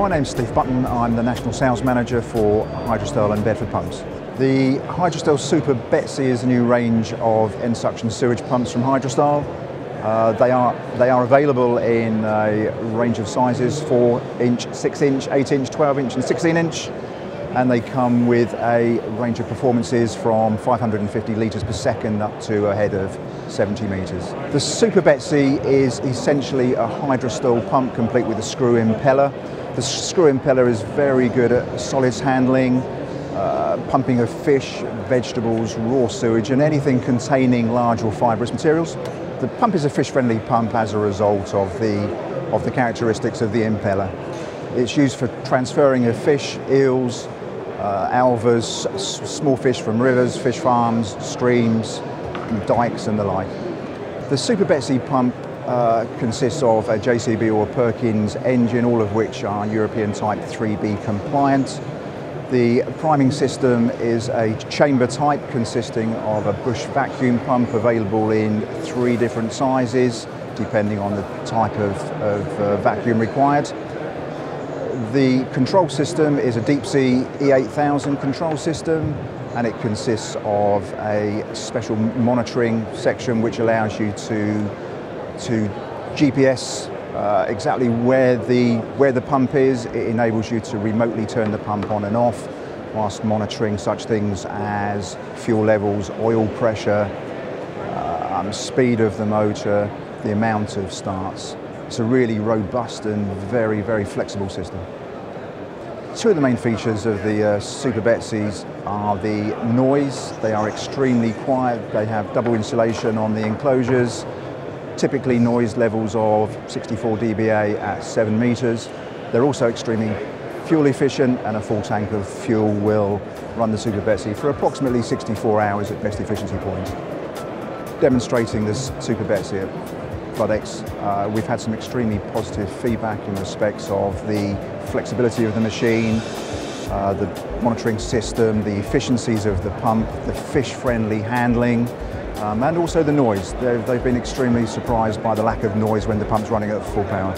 My name's Steve Button. I'm the National Sales Manager for Hidrostal and Bedford Pumps. The Hidrostal SuperBetsy is a new range of end suction sewage pumps from Hidrostal. They are available in a range of sizes: 4-inch, 6-inch, 8-inch, 12-inch and 16-inch. And they come with a range of performances from 550 litres per second up to a head of 70 metres. The SuperBetsy is essentially a Hidrostal pump complete with a screw impeller. The screw impeller is very good at solids handling, pumping of fish, vegetables, raw sewage and anything containing large or fibrous materials. The pump is a fish-friendly pump as a result of the characteristics of the impeller. It's used for transferring of fish, eels, alvars, small fish from rivers, fish farms, streams, dikes and the like. The SuperBetsy pump consists of a JCB or a Perkins engine, all of which are European Type 3B compliant. The priming system is a chamber type consisting of a bush vacuum pump available in 3 different sizes depending on the type of vacuum required. The control system is a Deepsea E8000 control system and it consists of a special monitoring section which allows you to GPS exactly where the pump is. It enables you to remotely turn the pump on and off whilst monitoring such things as fuel levels, oil pressure, speed of the motor, the amount of starts. It's a really robust and very, very flexible system. Two of the main features of the SuperBetsys are the noise. They are extremely quiet. They have double insulation on the enclosures. Typically noise levels of 64 dBA at 7 metres. They're also extremely fuel efficient and a full tank of fuel will run the SuperBetsy for approximately 64 hours at best efficiency points. Demonstrating this SuperBetsy at Flood Expo, we've had some extremely positive feedback in respects of the flexibility of the machine, the monitoring system, the efficiencies of the pump, the fish-friendly handling, and also the noise. They've been extremely surprised by the lack of noise when the pump's running at full power.